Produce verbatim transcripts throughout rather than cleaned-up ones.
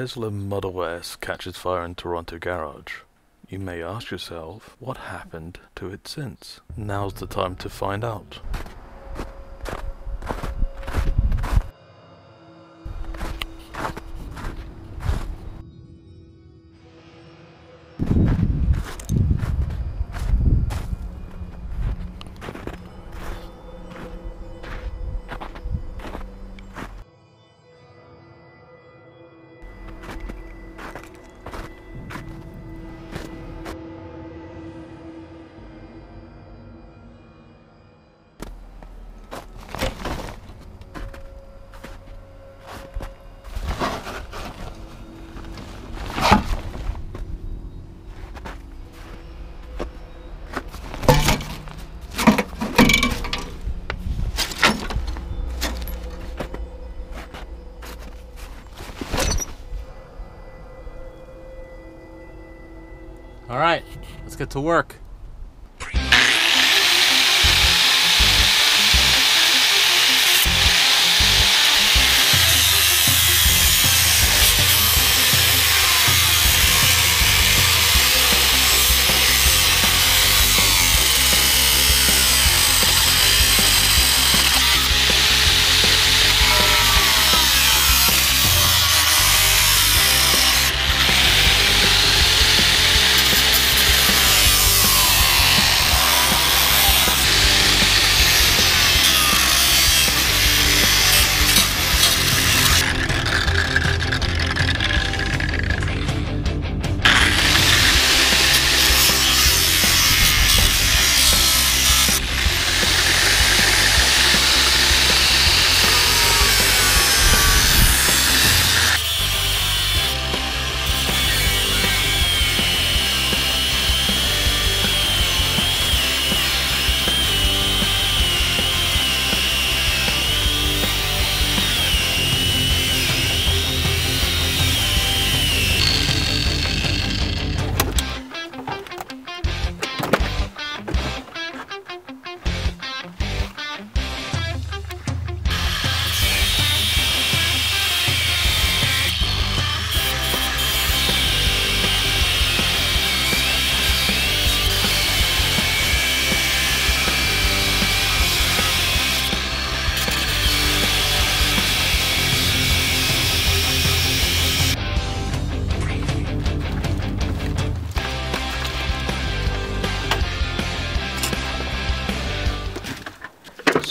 Tesla Model S catches fire in Toronto garage. You may ask yourself, what happened to it since? Now's the time to find out. All right, let's get to work.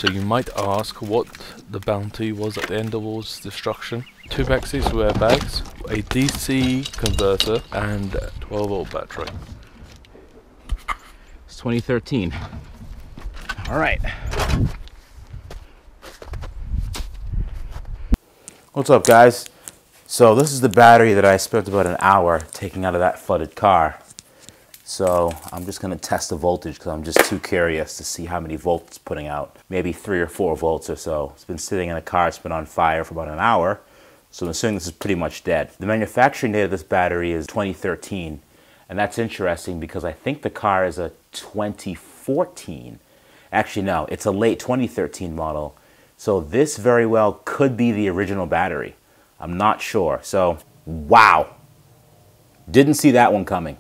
So you might ask what the bounty was at the end of all this destruction. Two backseat airbags, a D C converter, and a twelve volt battery. It's twenty thirteen. All right. What's up, guys? So this is the battery that I spent about an hour taking out of that flooded car. So I'm just gonna test the voltage because I'm just too curious to see how many volts it's putting out. Maybe three or four volts or so. It's been sitting in a car, it's been on fire for about an hour. So I'm assuming this is pretty much dead. The manufacturing date of this battery is twenty thirteen. And that's interesting because I think the car is a twenty fourteen. Actually, no, it's a late twenty thirteen model. So this very well could be the original battery. I'm not sure. So, wow. Didn't see that one coming.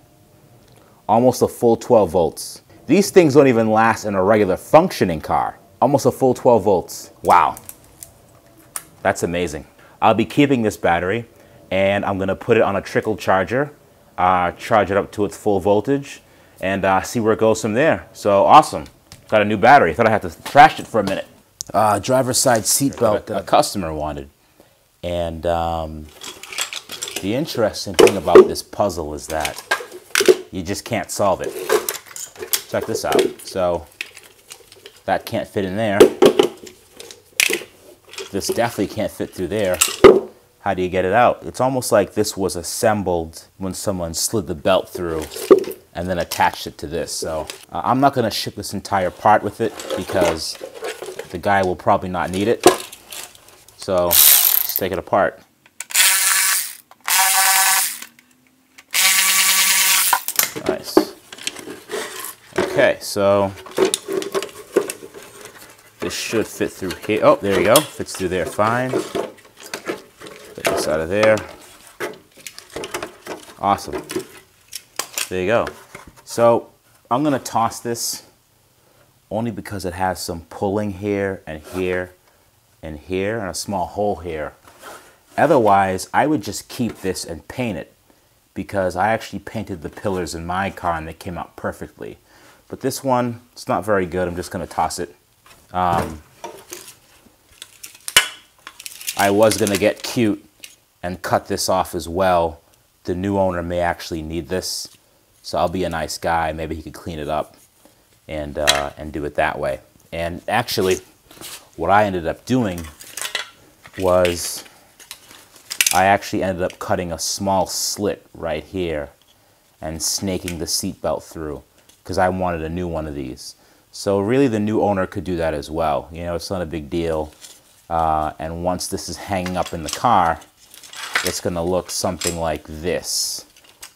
Almost a full twelve volts. These things don't even last in a regular functioning car. Almost a full twelve volts. Wow, that's amazing. I'll be keeping this battery and I'm gonna put it on a trickle charger, uh, charge it up to its full voltage and uh, see where it goes from there. So awesome, got a new battery. Thought I had to trash it for a minute. Uh, driver's side seatbelt that a customer wanted. And um, the interesting thing about this puzzle is that you just can't solve it. Check this out. So that can't fit in there. This definitely can't fit through there. How do you get it out? It's almost like this was assembled when someone slid the belt through and then attached it to this. So uh, I'm not gonna ship this entire part with it because the guy will probably not need it. So let's take it apart. Nice. Okay, so this should fit through here. Oh, there you go. Fits through there fine. Get this out of there. Awesome. There you go. So I'm gonna toss this only because it has some pulling here and here and here and a small hole here. Otherwise, I would just keep this and paint it because I actually painted the pillars in my car and they came out perfectly. But this one, it's not very good. I'm just gonna toss it. Um, I was gonna get cute and cut this off as well. The new owner may actually need this, so I'll be a nice guy. Maybe he could clean it up and, uh, and do it that way. And actually, what I ended up doing was I actually ended up cutting a small slit right here and snaking the seatbelt through because I wanted a new one of these. So really the new owner could do that as well. You know, it's not a big deal. Uh, and once this is hanging up in the car, it's gonna look something like this.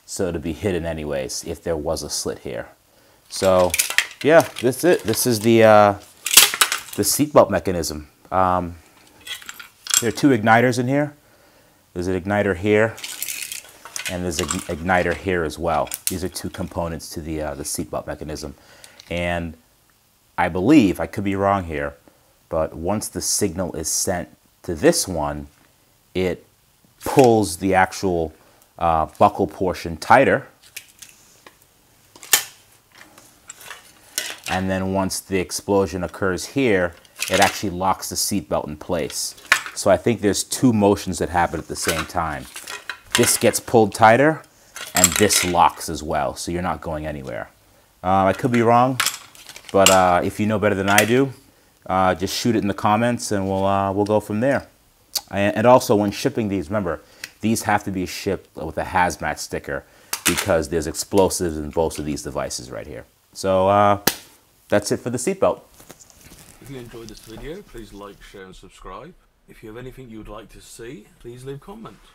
So it'll be hidden anyways if there was a slit here. So yeah, that's it. This is the, uh, the seatbelt mechanism. Um, there are two igniters in here. There's an igniter here, and there's an igniter here as well. These are two components to the, uh, the seatbelt mechanism. And I believe, I could be wrong here, but once the signal is sent to this one, it pulls the actual uh, buckle portion tighter. And then once the explosion occurs here, it actually locks the seatbelt in place. So I think there's two motions that happen at the same time. This gets pulled tighter, and this locks as well, so you're not going anywhere. Uh, I could be wrong, but uh, if you know better than I do, uh, just shoot it in the comments, and we'll, uh, we'll go from there. And also, when shipping these, remember, these have to be shipped with a hazmat sticker because there's explosives in both of these devices right here. So uh, that's it for the seatbelt. If you enjoyed this video, please like, share, and subscribe. If you have anything you would like to see, please leave comments.